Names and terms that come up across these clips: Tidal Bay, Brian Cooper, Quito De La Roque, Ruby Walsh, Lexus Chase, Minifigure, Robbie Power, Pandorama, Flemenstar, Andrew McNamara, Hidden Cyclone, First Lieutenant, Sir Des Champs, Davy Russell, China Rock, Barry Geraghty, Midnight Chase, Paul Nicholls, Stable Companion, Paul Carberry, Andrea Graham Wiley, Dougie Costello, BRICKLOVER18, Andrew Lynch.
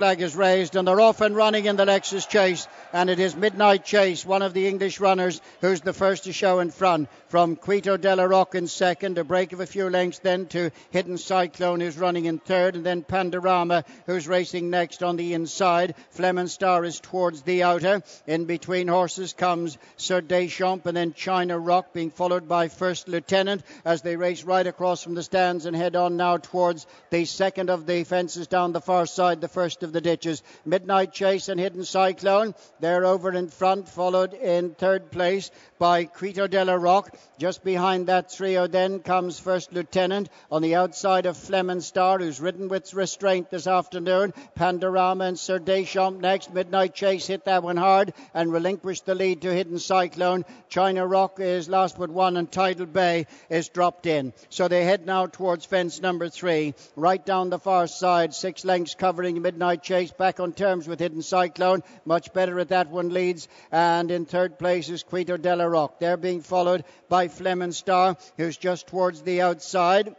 Flag is raised and they're off and running in the Lexus Chase, and it is Midnight Chase, one of the English runners, who's the first to show in front, from Quito De La Roque in second, a break of a few lengths then to Hidden Cyclone, who's running in third, and then Pandorama, who's racing next on the inside. Flemenstar is towards the outer. In between horses comes Sir Des Champs and then China Rock, being followed by First Lieutenant as they race right across from the stands and head on now towards the second of the fences down the far side, the first of the ditches. Midnight Chase and Hidden Cyclone, they're over in front, followed in third place by Quito De La Roque. Just behind that trio then comes First Lieutenant, on the outside of Flemenstar, who's ridden with restraint this afternoon. Pandorama and Sir Des Champs next. Midnight Chase hit that one hard and relinquished the lead to Hidden Cyclone. China Rock is last but one, and Tidal Bay is dropped in. So they head now towards fence number 3, right down the far side, 6 lengths covering Midnight Chase, back on terms with Hidden Cyclone, much better at that one, leads, and in third place is Quito De La Roque. They're being followed by Flemenstar, who's just towards the outside,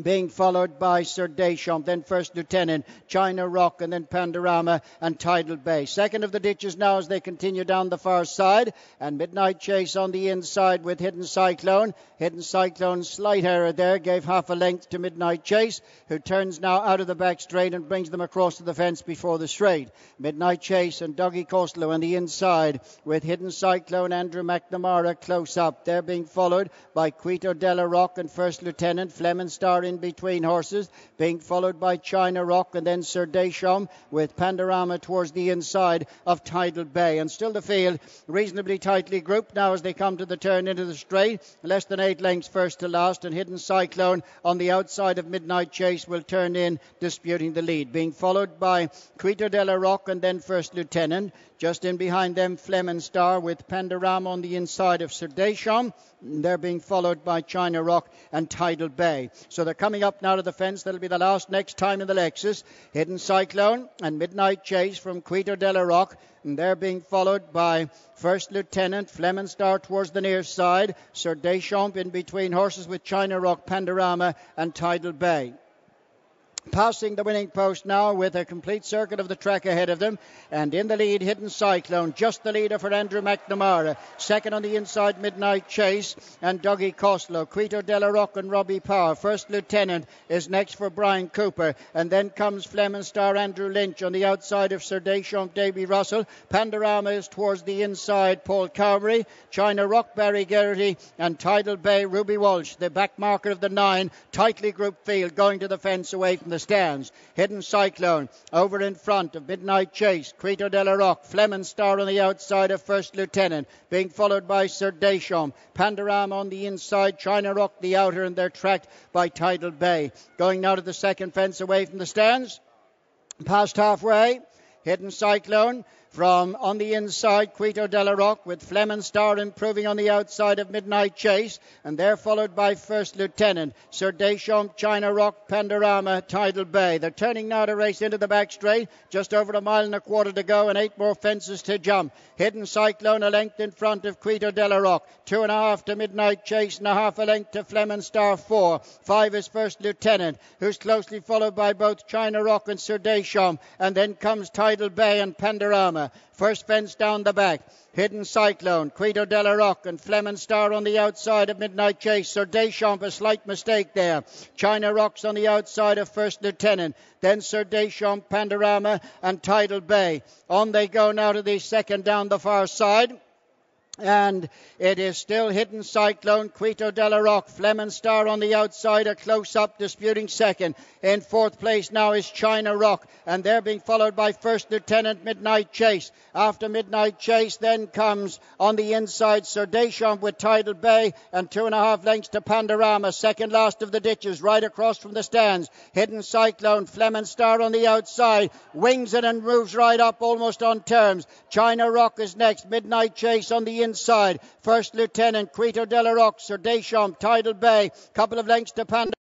being followed by Sir Des Champs, then First Lieutenant, China Rock, and then Pandorama and Tidal Bay. Second of the ditches now as they continue down the far side, and Midnight Chase on the inside with Hidden Cyclone. Hidden Cyclone's slight error there gave half a length to Midnight Chase, who turns now out of the back straight and brings them across to the fence before the straight. Midnight Chase and Dougie Costello on the inside with Hidden Cyclone, Andrew McNamara close up. They're being followed by Quito De La Roque and First Lieutenant. Flemenstar in between horses, being followed by China Rock and then Sir Des Champs, with Pandorama towards the inside of Tidal Bay. And still the field reasonably tightly grouped now as they come to the turn into the straight, less than 8 lengths first to last, and Hidden Cyclone on the outside of Midnight Chase will turn in, disputing the lead, being followed by Quito De La Roque and then First Lieutenant. Just in behind them, Flemenstar, with Pandorama on the inside of Sir Des Champs. They're being followed by China Rock and Tidal Bay. So they're coming up now to the fence. That'll be the last next time in the Lexus. Hidden Cyclone and Midnight Chase from Quito De La Roque. And they're being followed by First Lieutenant, Flemenstar towards the near side, Sir Des Champs in between horses with China Rock, Pandorama and Tidal Bay. Passing the winning post now with a complete circuit of the track ahead of them, and in the lead Hidden Cyclone, just the leader for Andrew McNamara. Second on the inside, Midnight Chase and Dougie Costello. Quito De La Roque and Robbie Power. First Lieutenant is next for Brian Cooper, and then comes Flemenstar, Andrew Lynch on the outside of Sir Des Champs, Davy Russell. Pandorama is towards the inside, Paul Carberry. China Rock, Barry Geraghty, and Tidal Bay, Ruby Walsh. The back marker of the 9, tightly grouped field, going to the fence away from the stands. Hidden Cyclone over in front of Midnight Chase, Quito De La Roque, Flemenstar on the outside of First Lieutenant, being followed by Sir Des Champs, Pandorama on the inside, China Rock the outer, and they're tracked by Tidal Bay. Going now to the second fence away from the stands, past halfway, Hidden Cyclone from on the inside, Quito De La Roque, with Flemenstar improving on the outside of Midnight Chase, and they're followed by First Lieutenant, Sir Des Champs, China Rock, Pandorama, Tidal Bay. They're turning now to race into the back straight, just over 1.25 miles to go and 8 more fences to jump. Hidden Cyclone a length in front of Quito De La Roque, 2.5 to Midnight Chase and a half a length to Flemenstar, 4, 5 is First Lieutenant, who's closely followed by both China Rock and Sir Des Champs, and then comes Tidal Bay and Pandorama. First fence down the back, Hidden Cyclone, Quito De La Roque and Flemenstar on the outside of Midnight Chase. Sir Des Champs, a slight mistake there. China Rock's on the outside of First Lieutenant, then Sir Des Champs, Pandorama and Tidal Bay. On they go now to the second down the far side. And it is still Hidden Cyclone, Quito De La Roque, Flemenstar on the outside, a close-up, disputing second. In fourth place now is China Rock, and they're being followed by First Lieutenant, Midnight Chase. After Midnight Chase, then comes on the inside Sir Des Champs with Tidal Bay, and 2.5 lengths to Pandorama. Second last of the ditches, right across from the stands. Hidden Cyclone, Flemenstar on the outside, wings it and moves right up almost on terms. China Rock is next, Midnight Chase on the inside, First Lieutenant, Quito De La Roque, Sir Des Champs, Tidal Bay, couple of lengths to Pandorama.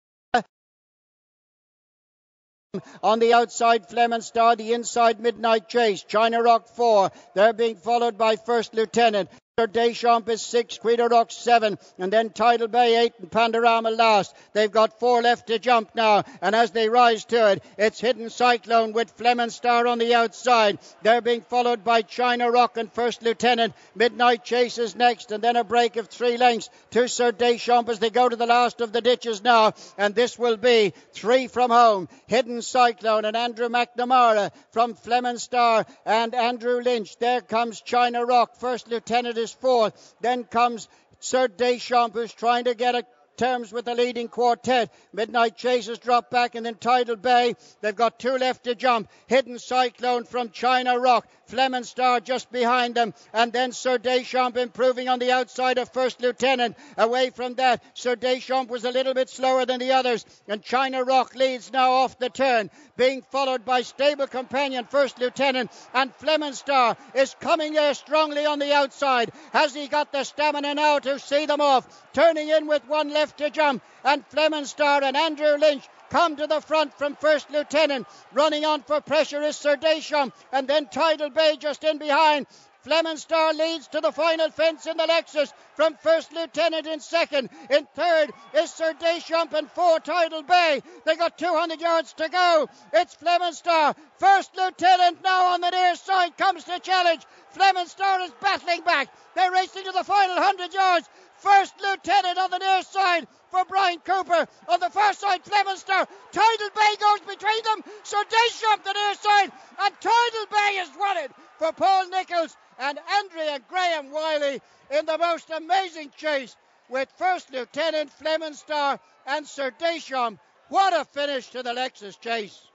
On the outside, Flemenstar, the inside, Midnight Chase, China Rock 4, they're being followed by First Lieutenant. Sir Des Champs is 6, Quito De La Roque 7, and then Tidal Bay 8 and Pandorama last. They've got 4 left to jump now, and as they rise to it, it's Hidden Cyclone with Flemenstar on the outside. They're being followed by China Rock and First Lieutenant. Midnight Chase is next, and then a break of 3 lengths to Sir Des Champs as they go to the last of the ditches now, and this will be 3 from home. Hidden Cyclone and Andrew McNamara from Flemenstar and Andrew Lynch. There comes China Rock. First Lieutenant is fourth. Then comes Sir Des Champs, who's trying to get a terms with the leading quartet. Midnight Chase has dropped back, and then Tidal Bay. They've got 2 left to jump. Hidden Cyclone from China Rock, Flemenstar just behind them, and then Sir Des Champs improving on the outside of First Lieutenant. Away from that, Sir Des Champs was a little bit slower than the others, and China Rock leads now off the turn, being followed by Stable Companion, First Lieutenant, and Flemenstar is coming there strongly on the outside. Has he got the stamina now to see them off? Turning in with 1 left to jump, and Flemenstar and Andrew Lynch come to the front from First Lieutenant. Running on for pressure is Sir Des Champs, and then Tidal Bay just in behind. Flemenstar leads to the final fence in the Lexus from First Lieutenant in second. In third is Sir Des Champs, and 4 Tidal Bay. They got 200 yards to go. It's Flemenstar. First Lieutenant now on the near side comes to challenge. Flemenstar is battling back. They're racing to the final 100 yards. First Lieutenant on the near side for Brian Cooper. On the far side, Flemenstar. Tidal Bay goes between them. Sir Des Champs the near side. And Tidal Bay is wanted for Paul Nicholls and Andrea Graham Wiley in the most amazing chase with First Lieutenant, Flemenstar and Sir Des Champs. What a finish to the Lexus Chase.